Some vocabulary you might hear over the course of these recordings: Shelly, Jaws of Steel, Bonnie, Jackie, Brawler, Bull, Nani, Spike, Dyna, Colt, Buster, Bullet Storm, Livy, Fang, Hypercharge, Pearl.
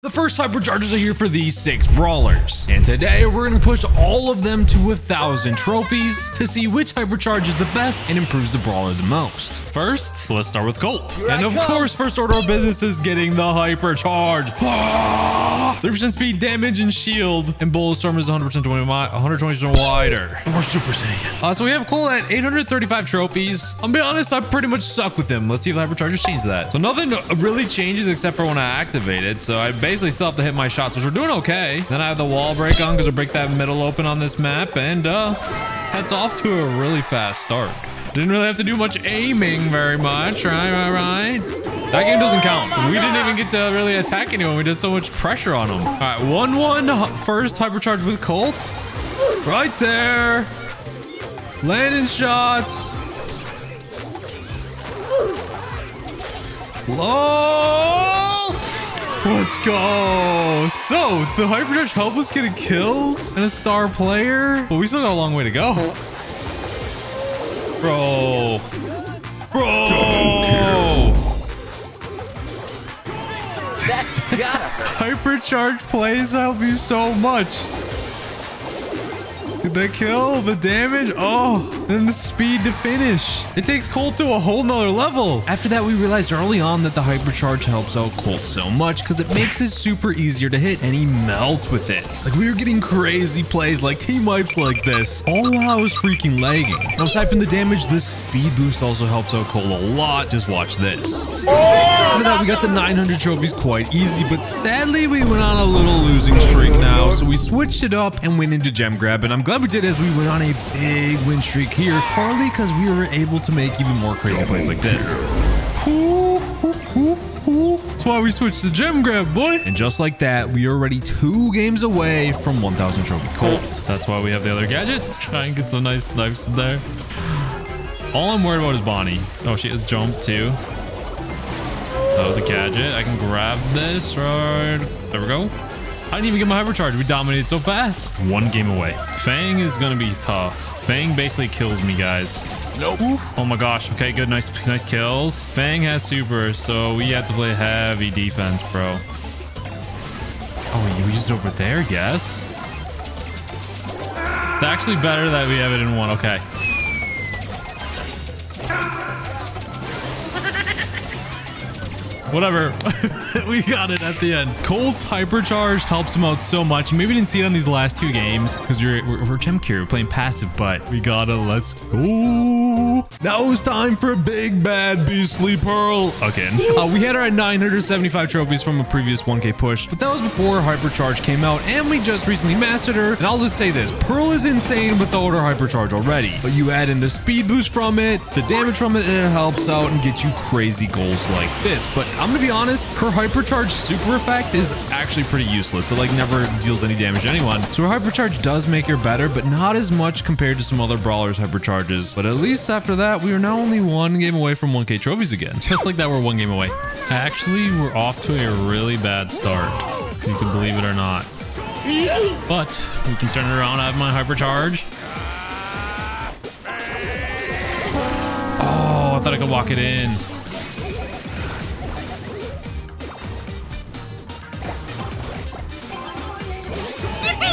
The first Hypercharges are here for these 6 Brawlers, and today we're going to push all of them to 1,000 trophies to see which Hypercharge is the best and improves the Brawler the most. First, let's start with Colt. Here I come. Of course, first order of business is getting the Hypercharge. 3% speed, damage, and shield, and Bullet Storm is 120% wider. And we're Super Saiyan. So we have Colt at 835 trophies. I'll be honest, I pretty much suck with him. Let's see if the Hypercharges change that. So nothing really changes except for when I activate it, so I basically still have to hit my shots, which we're doing okay. Then I have the wall break on because I break that middle open on this map, and that's off to a really fast start. Didn't really have to do much aiming very much. Right. That game doesn't count. We didn't even get to really attack anyone. We did so much pressure on them. All right, 1-1 first Hypercharge with Colt. Right there. Landing shots. Let's go. So the Hypercharge helped us get a kills and a star player, but we still got a long way to go. Bro. That's gotta hurt. Hypercharge plays help you so much. The kill, the damage, then the speed to finish. It takes Colt to a whole nother level. After that, we realized early on that the Hypercharge helps out Colt so much because it makes his super easier to hit and he melts with it. Like, we were getting crazy plays, like team wipes like this, all while I was freaking lagging. Now, aside from the damage, this speed boost also helps out Colt a lot. Just watch this. After that, we got the 900 trophies quite easy, but sadly, we went on a little losing streak now, so we switched it up and went into gem grab, and I'm glad we did as we went on a big win streak here, partly because we were able to make even more crazy plays like this. That's why we switched to gem grab, boy. And just like that, we are already 2 games away from 1,000 trophy Colt. That's why we have the other gadget. Try and get some nice snipes in there. All I'm worried about is Bonnie. Oh, she has jumped too. That was a gadget. I can grab this right. There we go. I didn't even get my Hypercharge. We dominated so fast. 1 game away. Fang is going to be tough. Fang basically kills me, guys. Nope. Oh my gosh. Okay, good. Nice kills. Fang has super, so we have to play heavy defense, bro. Oh, you used it over there, yes. It's actually better that we have it in 1. Okay. Whatever. We got it at the end. Colt's Hypercharge helps him out so much. You maybe didn't see it on these last 2 games because we're gem cure, we're playing passive, but we gotta let's go. Now it's time for Big Bad Beastly Pearl again. We had her at 975 trophies from a previous 1K push, but that was before Hypercharge came out, and we just recently mastered her. And I'll just say this, Pearl is insane with the older Hypercharge already, but you add in the speed boost from it, the damage from it, and it helps out and gets you crazy goals like this. But I'm gonna be honest, her Hypercharge super effect is actually pretty useless. It like never deals any damage to anyone. So her Hypercharge does make her better, but not as much compared to some other Brawlers' Hypercharges. But at least after that, we are now only 1 game away from 1K trophies again. Just like that, we're 1 game away. Actually, we're off to a really bad start. You can believe it or not. But we can turn it around. I have my Hypercharge. Oh, I thought I could walk it in.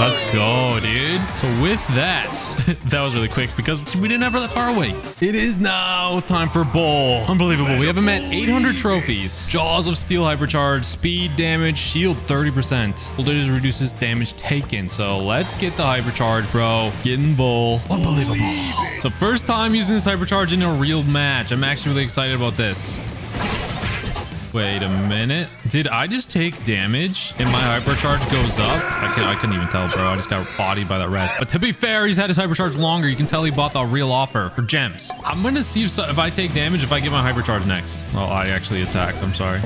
Let's go, dude. So with that, that was really quick because we didn't have her that far away. It is now time for Bull. Unbelievable. We have him at 800 trophies. Jaws of Steel Hypercharge, speed, damage, shield 30%. Bull just reduces damage taken. So let's get the Hypercharge, bro. Getting Bull. Unbelievable. So first time using this Hypercharge in a real match. I'm actually really excited about this. Wait a minute. Did I just take damage and my Hypercharge goes up? I couldn't even tell, bro. I just got bodied by that res. But to be fair, he's had his Hypercharge longer. You can tell he bought the real offer for gems. I'm going to see if I take damage, if I get my Hypercharge next. Oh, I actually attacked. I'm sorry.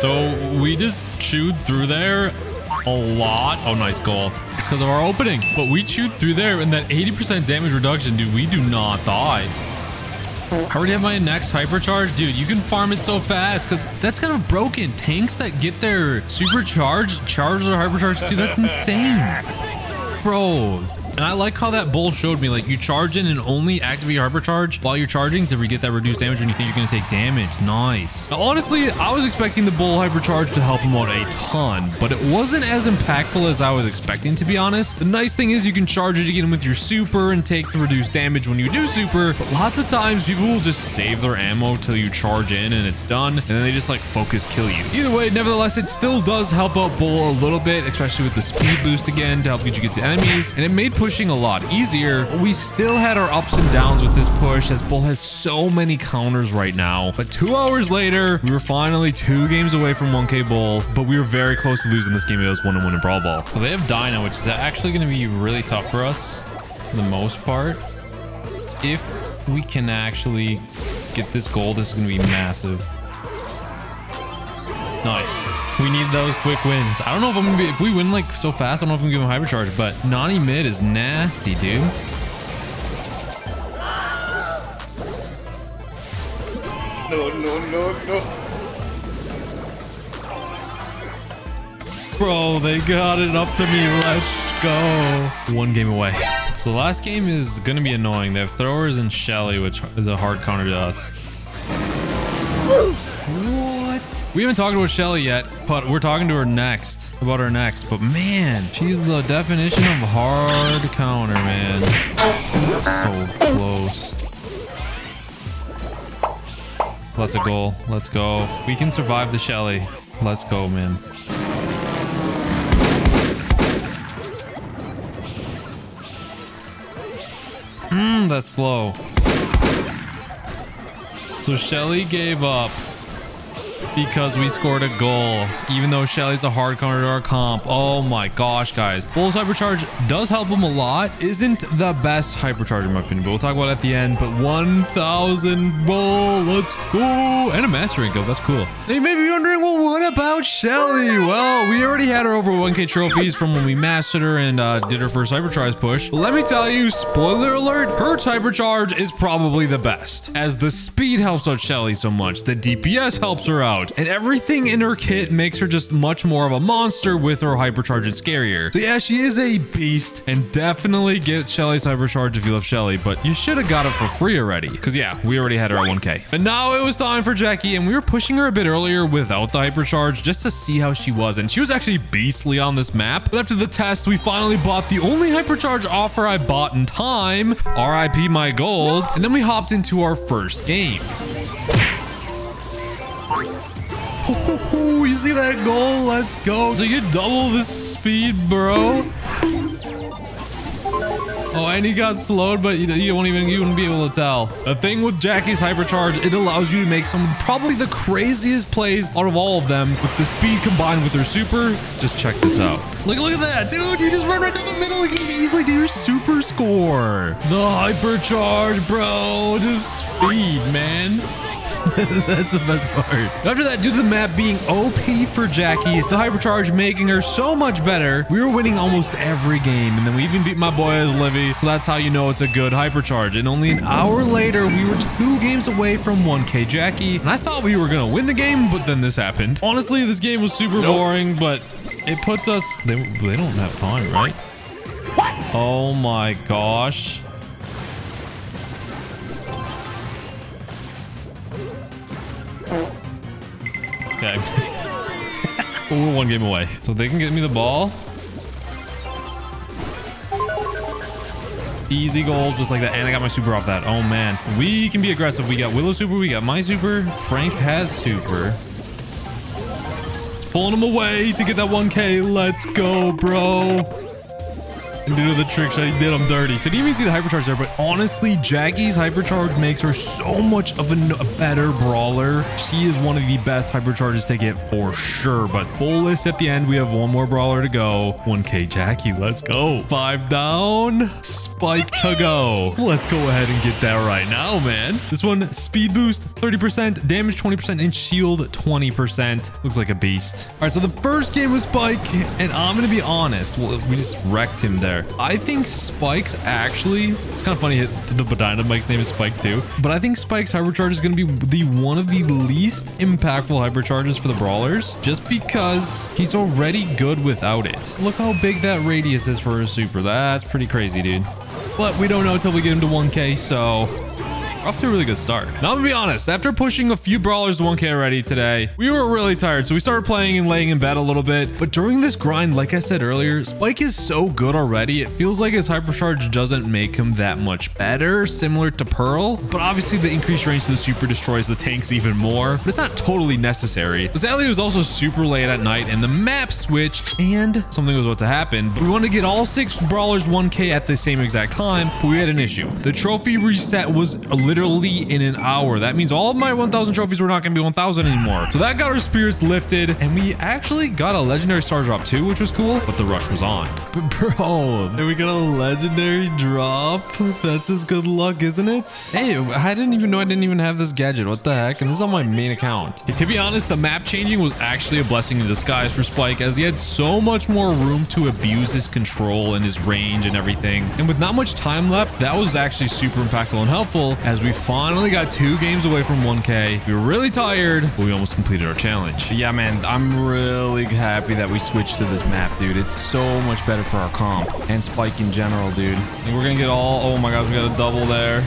So we just chewed through there a lot. Oh, nice goal. It's because of our opening, but we chewed through there, and that 80% damage reduction, dude, we do not die. I already have my next Hypercharge, dude. You can farm it so fast because that's kind of broken. Tanks that get their supercharge, charge their Hypercharge too. That's insane, bro. And I like how that Bull showed me, like, you charge in and only activate your hypercharge while you're charging to get that reduced damage when you think you're going to take damage. Nice. Now, honestly, I was expecting the Bull hypercharge to help him out a ton, but it wasn't as impactful as I was expecting, to be honest. The nice thing is you can charge it again with your super and take the reduced damage when you do super, but lots of times people will just save their ammo till you charge in and it's done, and then they just like focus kill you. Either way, nevertheless, it still does help out Bull a little bit, especially with the speed boost again to help you get to enemies, and it made pushing a lot easier. But we still had our ups and downs with this push, as Bull has so many counters right now. But 2 hours later, we were finally 2 games away from 1K Bull, but we were very close to losing this game. It was 1-1 in Brawl Ball. So they have Dyna, which is actually going to be really tough for us for the most part. If we can actually get this goal, this is going to be massive. Nice. We need those quick wins. I don't know if I'm going to be... If we win, like, so fast, I don't know if I'm going to give him hypercharge, but Nani mid is nasty, dude. No, no, no, no. Bro, they got it up to me. Let's go. 1 game away. So the last game is going to be annoying. They have throwers and Shelly, which is a hard counter to us. Woo! We haven't talked about Shelly yet, but we're talking to her next about her next. But man, she's the definition of hard counter, man. So close. Let's a goal. Let's go. We can survive the Shelly. Let's go, man. That's slow. So Shelly gave up because we scored a goal, even though Shelly's a hard counter to our comp. Oh my gosh, guys. Bull's hypercharge does help him a lot. Isn't the best hypercharge in my opinion, but we'll talk about it at the end. But 1,000 Bull, let's go. And a master income, that's cool. They may be wondering, well, what about Shelly? Well, we already had her over 1K trophies from when we mastered her and did her first hypercharge push. But let me tell you, spoiler alert, her hypercharge is probably the best, as the speed helps out Shelly so much. The DPS helps her out, and everything in her kit makes her just much more of a monster with her hypercharge and scarier. So yeah, she is a beast, and definitely get Shelly's hypercharge if you love Shelly, but you should have got it for free already, because yeah, we already had her at 1K. But now it was time for Jackie, and we were pushing her a bit earlier without the hypercharge just to see how she was, and she was actually beastly on this map. But after the test, we finally bought the only hypercharge offer I bought in time, RIP my gold, and then we hopped into our first game. Oh, you see that goal? Let's go. So you double the speed, bro. Oh, and he got slowed, but you wouldn't be able to tell. The thing with Jackie's hypercharge, it allows you to make some probably the craziest plays out of all of them with the speed combined with her super. Just check this out. Look at that, dude. You just run right down the middle. You can easily do your super score. The hypercharge, bro. Just speed, man. That's the best part. After that, due to the map being OP for Jackie, the hypercharge making her so much better, we were winning almost every game, and then we even beat my boy as Livy. So that's how you know it's a good hypercharge. And only an hour later, we were 2 games away from 1K Jackie, and I thought we were gonna win the game, but then this happened. Honestly, this game was super boring, but it puts us... They don't have time, right? What? Oh my gosh. Okay. We're 1 game away. So they can get me the ball. Easy goals, just like that. And I got my super off that. Oh, man. We can be aggressive. We got Willow super. We got my super. Frank has super. Pulling him away to get that 1K. Let's go, bro. And due to the trick shot, he did him dirty. So you didn't even see the hypercharge there, but honestly, Jackie's hypercharge makes her so much of a better brawler. She is one of the best hypercharges to get for sure. But full list at the end. We have 1 more brawler to go. 1K Jackie, let's go. 5 down. Spike to go. Let's go ahead and get that right now, man. This one, speed boost 30%, damage 20%, and shield 20%. Looks like a beast. All right, so the first game was Spike, and I'm going to be honest. Well, we just wrecked him there. there. I think Spike's actually, it's kind of funny the Dyna Mike's name is Spike too, but I think Spike's Hypercharge is going to be the one of the least impactful Hypercharges for the Brawlers, just because he's already good without it. Look how big that radius is for a super. That's pretty crazy, dude. But we don't know until we get him to 1K, so we're off to a really good start. Now, I'm gonna be honest, after pushing a few Brawlers to 1K already today, we were really tired, so we started playing and laying in bed a little bit. But during this grind, like I said earlier, Spike is so good already, it feels like his Hypercharge doesn't make him that much better, similar to Pearl. But obviously, the increased range to the super destroys the tanks even more, but it's not totally necessary. But sadly, it was also super late at night, and the map switched, and something was about to happen. But we wanted to get all 6 Brawlers 1K at the same exact time, but we had an issue. The trophy reset was literally in an hour. That means all of my 1,000 trophies were not going to be 1,000 anymore. So that got our spirits lifted, and we actually got a legendary star drop too, which was cool, but the rush was on. But bro, we got a legendary drop. That's just good luck, isn't it? Hey, I didn't even know I didn't even have this gadget. What the heck? And this is on my main account. Hey, to be honest, the map changing was actually a blessing in disguise for Spike, as he had so much more room to abuse his control and his range and everything. And with not much time left, that was actually super impactful and helpful, as we finally got 2 games away from 1K. We were really tired, but we almost completed our challenge. Yeah, man, I'm really happy that we switched to this map, dude. It's so much better for our comp and Spike in general, dude. And we're gonna get all, oh my God, we got a double there.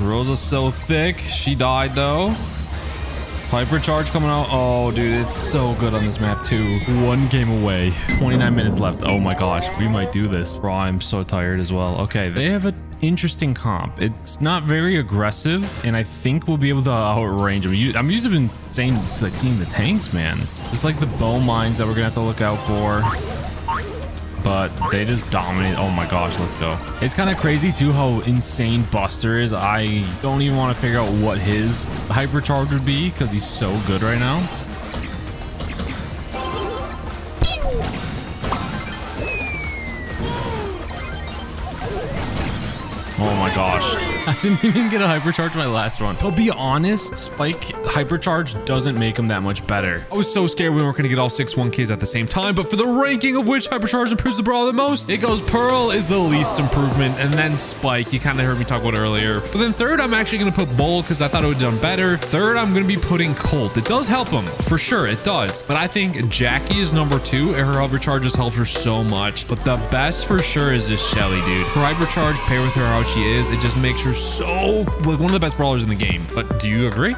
Rosa's so thick. She died though. Hypercharge coming out. Oh, dude, it's so good on this map too. 1 game away. 29 minutes left. Oh my gosh, we might do this. Bro, I'm so tired as well. Okay, they have a interesting comp. It's not very aggressive, and I think we'll be able to outrange them. I'm used to been saying it's like seeing the tanks, man. Just like the bow mines that we're gonna have to look out for. But they just dominate. Oh my gosh, let's go. It's kind of crazy too how insane Buster is. I don't even want to figure out what his Hypercharge would be because he's so good right now. Oh my gosh. I didn't even get a Hypercharge my last one. I'll be honest, Spike Hypercharge doesn't make him that much better. I was so scared we weren't going to get all 6 1Ks at the same time, but for the ranking of which Hypercharge improves the Brawl the most, it goes Pearl is the least improvement, and then Spike, you kind of heard me talk about earlier. But then third, I'm actually going to put Bull because I thought it would have done better. Third, I'm going to be putting Colt. It does help him, for sure, it does. But I think Jackie is number 2, and her Hypercharge has helped her so much. But the best for sure is just Shelly, dude. Her Hypercharge, pair with her out. She is, it just makes her so like one of the best Brawlers in the game. But do you agree?